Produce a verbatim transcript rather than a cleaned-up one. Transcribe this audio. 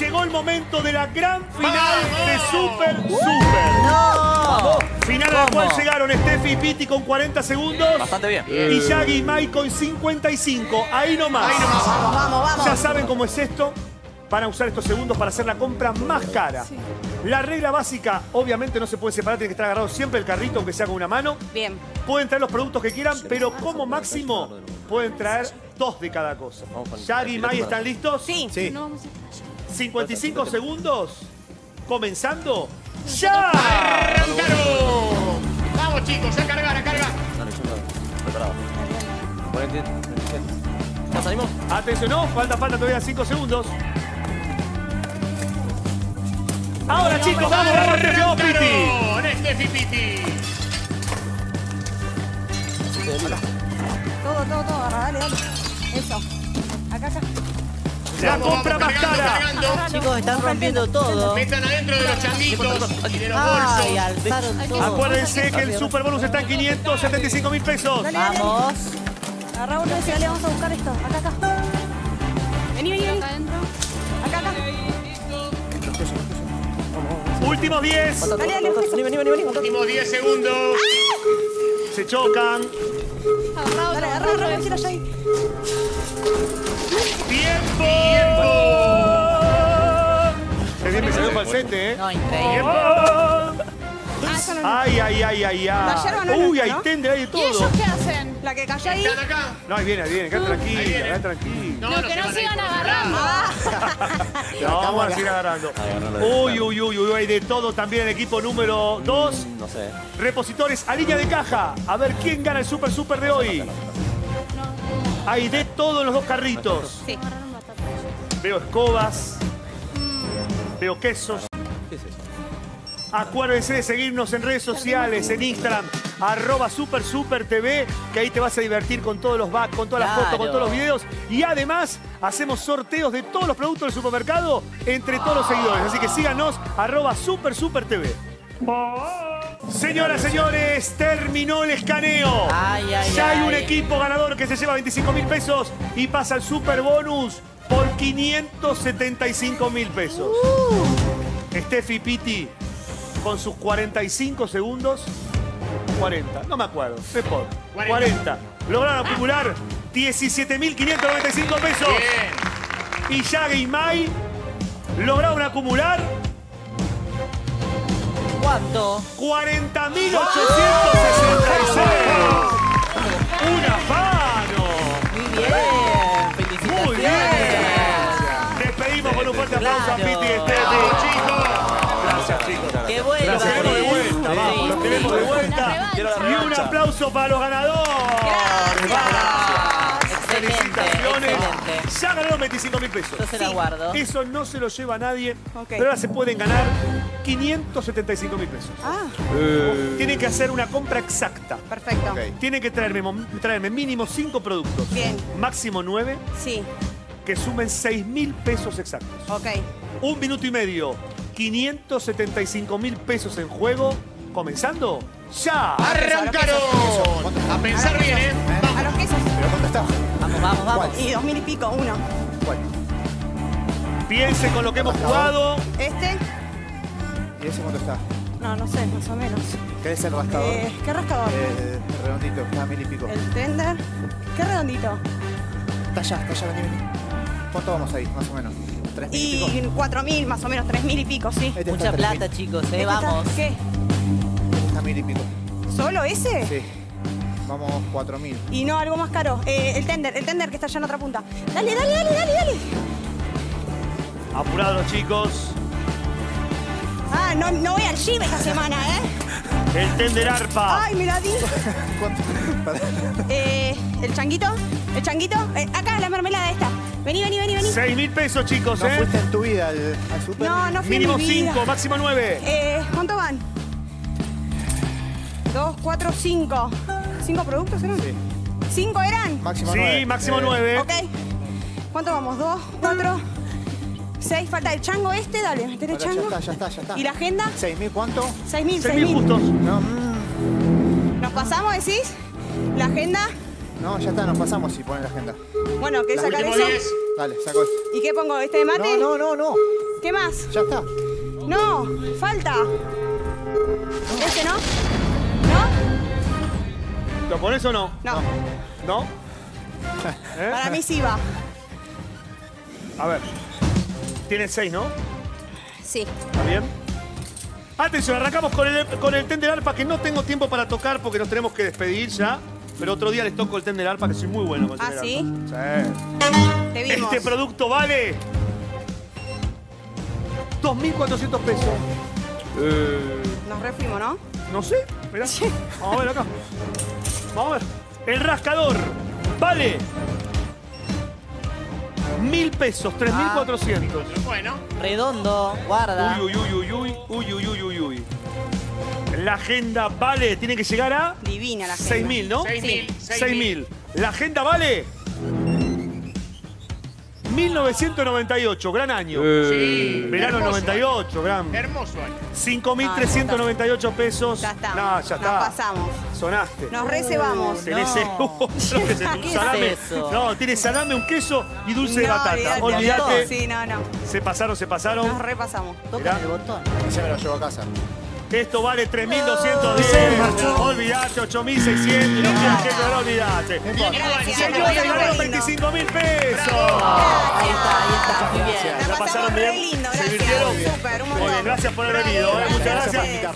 llegó el momento de la gran final de Super Super. No. Final a la cual llegaron Steffi y Pitti con cuarenta segundos. Bastante bien. Y Yagi y Mai con cincuenta y cinco. Ahí nomás. Ahí nomás. Vamos, vamos, vamos. Ya saben cómo es esto. Van a usar estos segundos para hacer la compra más cara. Sí. La regla básica, obviamente no se puede separar, tiene que estar agarrado siempre el carrito, aunque sea con una mano. Bien. Pueden traer los productos que quieran, pero como máximo pueden traer dos de cada cosa. Yagi y Mai, ¿están listos? Sí. sí. cincuenta y cinco segundos, comenzando ya. ¡Arrancaron! Vamos chicos, a cargar, a cargar. Preparado. ¿Ya salimos? Atención, no, falta, falta todavía cinco segundos. Ahora chicos, vamos, vamos, vamos, Pitti. Pitti. Todo, todo, todo, agarra, dale, dale. Eso. Acá, acá. La vamos, compra vamos, más cargando, cara. Cargando. Chicos, están rompiendo todo. Metan adentro de los changuitos y de los Ay, bolsos. Alzaron todo. Acuérdense que el Superbonus está en quinientos setenta y cinco mil pesos. Dale, dale. Vamos. Agarra uno y dale, vamos a buscar esto. Acá, acá. Vení, vení, vení. Acá, acá. Últimos diez. Últimos diez segundos. ¡Ah! Se chocan. Dale, agarra, agarra, agarra, ya ahí. ¡Tiempo! ¡Tiempo! Se bien me salió un falsete, ¿eh? No, increíble. ¡Ay, ay, ay, ay, ay! ¡Uy, hay tender, hay de todo! ¿Y ellos qué hacen? ¿La que cayó ahí? ¿Están acá? No, ahí viene, ahí viene. Acá tranquila, acá tranquila. No, que no sigan agarrando. No, vamos a seguir agarrando. Uy, uy, uy, uy, hay de todo también el equipo número dos. No sé. Repositores a línea de caja. A ver quién gana el Super Super de hoy. Hay de todo en los dos carritos. Sí. Veo escobas. Mm. Veo quesos. ¿Qué es eso? Acuérdense de seguirnos en redes sociales, en Instagram, arroba Super Super T V, que ahí te vas a divertir con todos los backs, con todas las claro. fotos, con todos los videos. Y además, hacemos sorteos de todos los productos del supermercado entre todos los seguidores. Así que síganos, arroba Super Super T V. Oh. Señoras, señores, terminó el escaneo. Ay, ay, ya hay ay. un equipo ganador que se lleva veinticinco mil pesos y pasa al Superbonus por quinientos setenta y cinco mil pesos. Uh. Steffi Pitti con sus cuarenta y cinco segundos. cuarenta, no me acuerdo. Report, cuarenta. Lograron acumular diecisiete mil quinientos noventa y cinco pesos. Bien. Y Yagi y Mai lograron acumular... ¿Cuánto? cuarenta mil ochocientos sesenta y seis. ¡Oh! ¡Un afano! Muy bien. Muy bien. Despedimos con un fuerte aplauso claro. a Pitti y Steffi. Chicos. Gracias, chicos. Que vuelva. Los queremos de vuelta. Vamos, los queremos de vuelta. Y un aplauso para los ganadores. Gracias. Felicitaciones. Excelente. Ya ganaron veinticinco mil pesos. Yo se la guardo. Eso no se lo lleva a nadie. Okay. Pero ahora se pueden ganar quinientos setenta y cinco mil pesos. Ah. Eh. Tienen que hacer una compra exacta. Perfecto. Okay. Tienen que traerme, traerme mínimo cinco productos. Bien. Máximo nueve. Sí. Que sumen seis mil pesos exactos. Ok. Un minuto y medio. quinientos setenta y cinco mil pesos en juego. Comenzando ya. ¡Arrancaron! A, a pensar a bien, ¿eh? Vamos. A los quesos. Vamos, vamos, vamos. ¿Cuál? Y dos mil y pico, uno. ¿Cuál? Piensen con lo que hemos jugado. Este. ¿Y ese cuánto está? No, no sé, más o menos. ¿Qué es el rascador? Eh, ¿Qué rascador? Eh, el redondito, está a mil y pico. ¿El tender? ¿Qué redondito? Está allá, está allá, vení, vení. ¿Cuánto vamos ahí, más o menos? ¿Tres mil y pico? Y cuatro mil, más o menos, tres mil y pico, sí. Este Mucha plata, mil. Chicos, eh, este vamos. Está, ¿Qué? Este está mil y pico. ¿Solo ese? Sí. Vamos, cuatro mil. Y no, algo más caro. Eh, el tender, el tender que está allá en otra punta. Dale, dale, dale, dale, dale. Apurados, chicos. Ah, no, no voy al gym esta semana, ¿eh? El tender arpa. Ay, mira, di. ¿Cuánto? Eh, el changuito, el changuito. Eh, acá, la mermelada esta. Vení, vení, vení, vení. seis mil pesos, chicos, no ¿eh? No fuiste en tu vida al, al super. No, no fui Mínimo en mi vida. cinco, máximo nueve. Eh, ¿cuánto van? dos, cuatro, cinco. ¿cinco productos eran? Sí. ¿cinco eran? Máximo nueve. Sí, máximo eh. nueve. Ok. ¿Cuánto vamos? dos, cuatro... seis, falta el chango este, dale, meter el chango. Ya está, ya está, ya está. ¿Y la agenda? ¿seis mil cuánto? seis mil, seis mil justos. No. ¿Nos pasamos, decís? ¿La agenda? No, ya está, nos pasamos si ponen la agenda. Bueno, ¿querés sacar eso? Dale, saco esto. ¿Y qué pongo? ¿Este de mate? No, no, no, no. ¿Qué más? Ya está. No, falta. ¿Este no? ¿No? ¿Lo pones o no? No. ¿No? ¿Eh? Para mí sí va. A ver. Tienes seis, ¿no? Sí. ¿Está bien? Atención, arrancamos con el, con el tender arpa, que no tengo tiempo para tocar porque nos tenemos que despedir ya. Pero otro día les toco el tender arpa, que soy muy bueno con el tender arpa. ¿Ah, sí? Sí. Te vimos. Este producto vale... dos mil cuatrocientos pesos. Eh... Nos refrimos, ¿no? No sé. Mirá. Vamos a ver acá. Vamos a ver. El rascador vale... Mil pesos, tres mil cuatrocientos. Bueno. Redondo, guarda. Uy, uy, uy, uy, uy, uy, uy, uy, uy. La agenda vale, tiene que llegar a... Divina la agenda. Seis mil, ¿no? Seis mil. Seis mil. La agenda vale... mil novecientos noventa y ocho, gran año. Sí. Verano noventa y ocho, gran. Hermoso año. cinco mil trescientos noventa y ocho pesos. Ya está. No, ya está. Nos pasamos. Sonaste. Nos recebamos. Tenés salame. No, tiene salame, un queso y dulce de batata. Olvídate. Sí, no, no. Se pasaron, se pasaron. Nos repasamos. Toca el botón. Ya me lo llevo a casa. Esto vale tres mil doscientos diez. Olvídate, ocho mil seiscientos. No quiero olvidate. Señores, veinticinco mil pesos. Ahí está, ahí está. Muy bien. La pasaron bien. Se divirtieron. Gracias por haber venido. Muchas gracias.